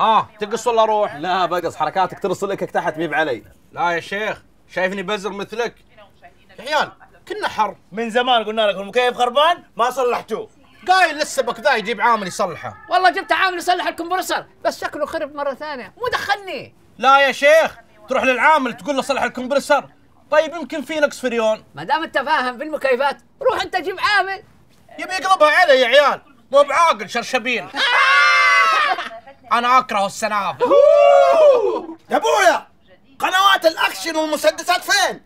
ها تقص ولا اروح؟ لا بقص، حركاتك ترسل لك تحت ميب علي. لا يا شيخ شايفني بزر مثلك؟ يا عيال كنا حر من زمان، قلنا لك المكيف خربان ما صلحتوه، قايل لسه بكذا يجيب عامل يصلحه. والله جبت عامل يصلح الكمبرسر بس شكله خرب مره ثانيه مو دخلني. لا يا شيخ تروح للعامل تقول له صلح الكمبرسر، طيب يمكن في نقص فريون. ما دام انت فاهم بالمكيفات روح انت جيب عامل. يبي يقلبها علي يا عيال، مو بعاقل شرشبيل. انا اكره السناب. يا ابويا قنوات الاكشن والمسدسات فين؟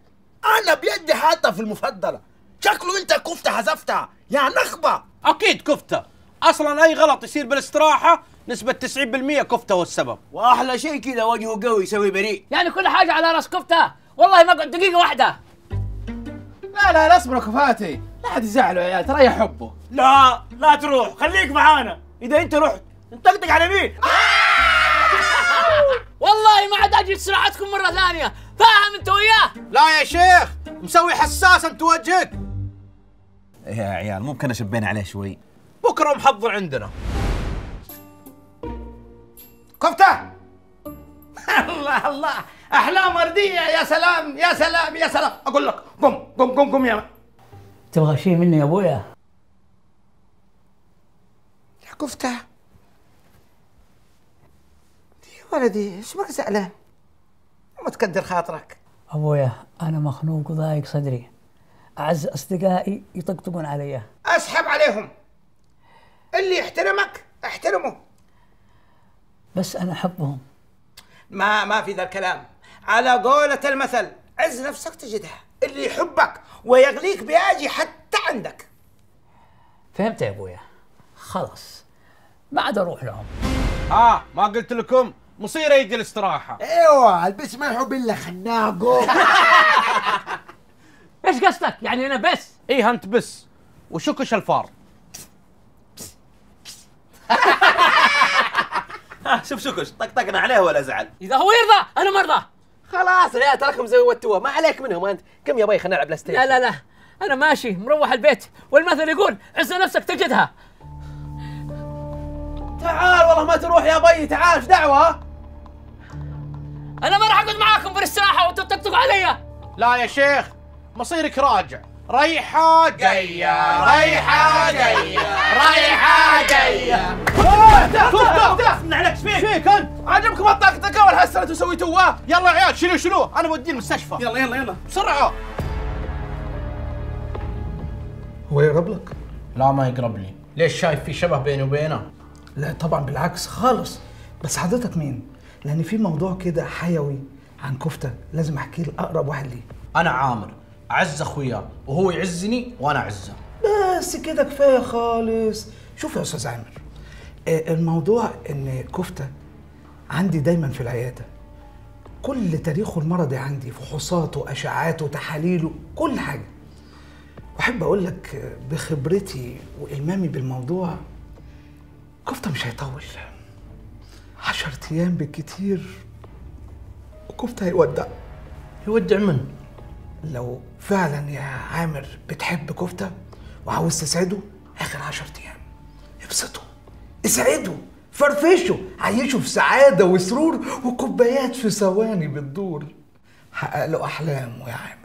انا بيدي حاطه في المفضله. شكله انت كفته حذفتها يا نخبه. اكيد كفته، اصلا اي غلط يصير بالاستراحه نسبه 90% كفته هو السبب. واحلى شيء كذا وجهه قوي يسوي بريء، يعني كل حاجه على راس كفته. والله ما اقعد دقيقه واحده. لا لا لا اصبروا كفاتي، لا حد يزعله يا عيال، ترى يحبه. لا لا تروح، خليك معانا. اذا انت رحت نطقطق على مين؟ والله ما عاد اجي صراعتكم مره ثانيه، فاهم انت وياه؟ لا يا شيخ مسوي حساس انت وجهك. يا عيال ممكن اشبين عليه شوي، بكره محضر عندنا. كفته! الله الله احلام ورديه. يا سلام يا سلام يا سلام، اقول لك قم قم قم قم يا من. تبغى شيء مني يا ابويا؟ يا كفته ولدي ايش بك زعلان؟ ما تقدر خاطرك. ابويا انا مخنوق وضايق صدري، اعز اصدقائي يطقطقون علي. اسحب عليهم، اللي يحترمك احترمه. بس انا احبهم. ما في ذا الكلام، على قولة المثل عز نفسك تجدها، اللي يحبك ويغليك بيجي حتى عندك. فهمت يا ابويا؟ خلاص ما عاد اروح لهم. ما قلت لكم مصيره يجي الاستراحه. ايوه البس ما يحب الا خناقه. ايش قصدك؟ يعني انا بس؟ ايه انت بس وشكش الفار. شوف شكش طقطقنا عليه ولا زعل. اذا هو يرضى انا مرضى. خلاص يا تركهم زي وتوه، ما عليك منهم انت. كم يا باي خلينا نلعب بلاي ستيشن. لا لا لا انا ماشي مروح البيت، والمثل يقول عز نفسك تجدها. تعال والله ما تروح يا بي، تعال ايش دعوة؟ أنا ما راح أقعد معاكم بالاستراحة وأنتم تطقطقوا علي. لا يا شيخ مصيرك راجع. ريحة جاية ريحة جاية ريحة جاية. من عليك فيك أنت؟ عجبكم الطقطقة والهسة اللي سويتوها؟ يلا يا عيال شيلوا شيلوه أنا بوديه المستشفى. يلا يلا يلا بسرعة. هو يقرب لك؟ لا ما يقرب لي، ليش؟ شايف في شبه بيني وبينه؟ لا طبعا بالعكس خالص. بس حضرتك مين؟ لان في موضوع كده حيوي عن كفته لازم احكيه لاقرب واحد ليه. انا عامر اعز اخويا وهو يعزني وانا اعزه. بس كده كفايه خالص. شوف يا استاذ عامر، الموضوع ان كفته عندي دايما في العياده، كل تاريخه المرضي عندي، فحوصاته اشعاعاته تحاليله كل حاجه. واحب اقول لك بخبرتي والمامي بالموضوع، كفته مش هيطول 10 أيام بالكتير وكفته هيودع. يودع من؟ لو فعلا يا عامر بتحب كفته وعاوز تسعده اخر 10 أيام ابسطه اسعده فرفشه عيشه في سعاده وسرور وكوبايات في ثواني بتدور. حقق له احلامه يا عامر،